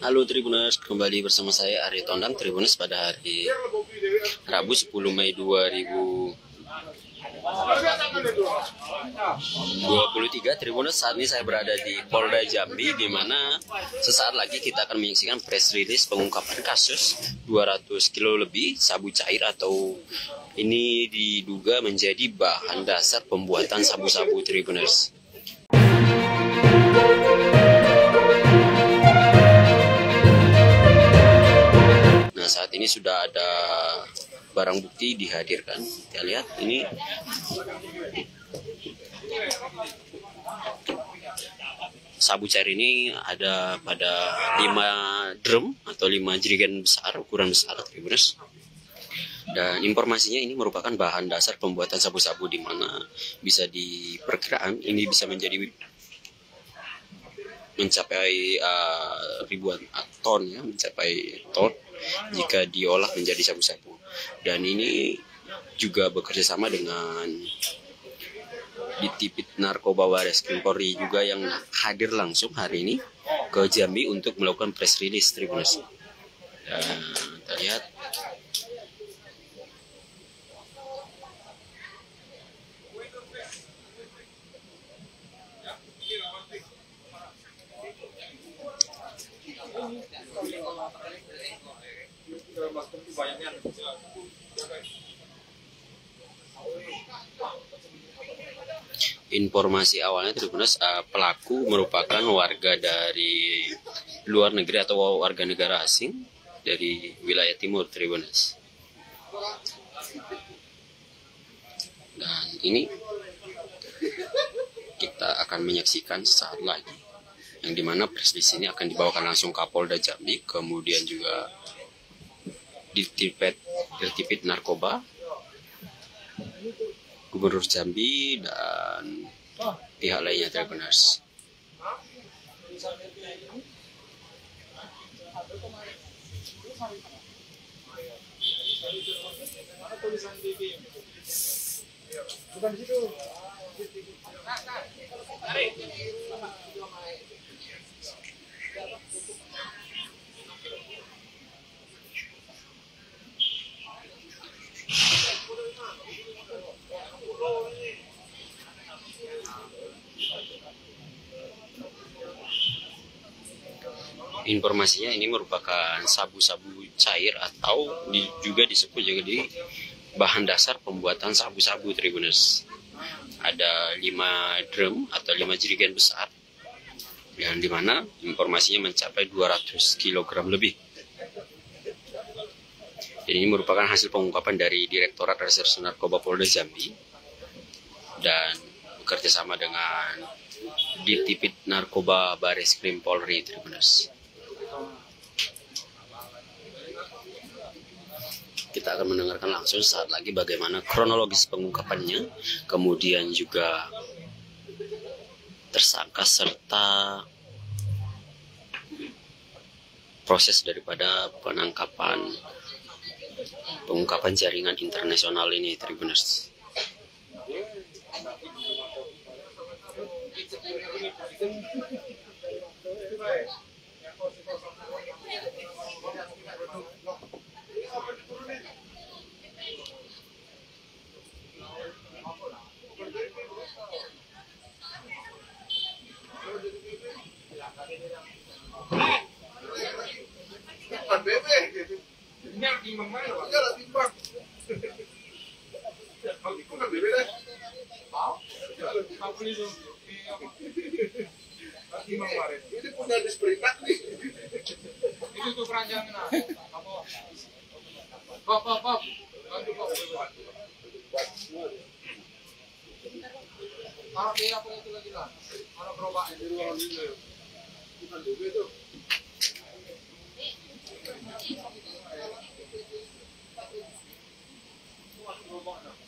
Halo Tribuners, kembali bersama saya Ari Tondang, Tribuners, pada hari Rabu 10 Mei 2023. Tribuners, saat ini saya berada di Polda Jambi, di mana sesaat lagi kita akan menyaksikan press release pengungkapan kasus 200 kilo lebih sabu cair atau ini diduga menjadi bahan dasar pembuatan sabu-sabu, Tribuners. Nah, saat ini sudah ada barang bukti dihadirkan. Kita lihat ini. Sabu cair ini ada pada 5 drum atau 5 jerigen besar, ukuran besar, Tribuners. Dan informasinya ini merupakan bahan dasar pembuatan sabu-sabu, di mana bisa diperkirakan ini bisa mencapai ribuan ton, ya, mencapai ton jika diolah menjadi sabu-sabu. Dan ini juga bekerja sama dengan Ditipid Narkoba Bareskrim Polri juga yang hadir langsung hari ini ke Jambi untuk melakukan press release, Tribuners. Dan kita lihat informasi awalnya, Tribuners, pelaku merupakan warga dari luar negeri atau warga negara asing dari wilayah timur, Tribuners. Dan ini kita akan menyaksikan sesaat lagi, yang dimana press release ini akan dibawakan langsung Kapolda Jambi, kemudian juga Direktorat Narkoba, Gubernur Jambi, dan pihak lainnya, Tribuners. Informasinya ini merupakan sabu-sabu cair atau juga disebut jadi bahan dasar pembuatan sabu-sabu, Tribuners. Ada 5 drum atau 5 jerigen besar, yang dimana informasinya mencapai 200 kg lebih. Jadi ini merupakan hasil pengungkapan dari Direktorat Reserse Narkoba Polda Jambi dan bekerjasama dengan Ditipid Narkoba Bareskrim Polri, Tribuners. Kita akan mendengarkan langsung saat lagi bagaimana kronologis pengungkapannya, kemudian juga tersangka serta proses daripada pengungkapan jaringan internasional ini, Tribuners.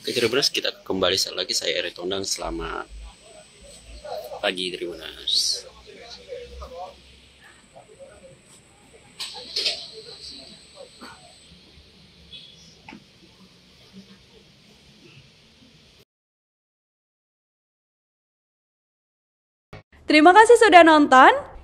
Oke, Tribuners, kita kembali saat lagi. Saya Ari Tondang, selamat pagi, Tribuners. Terima kasih sudah nonton.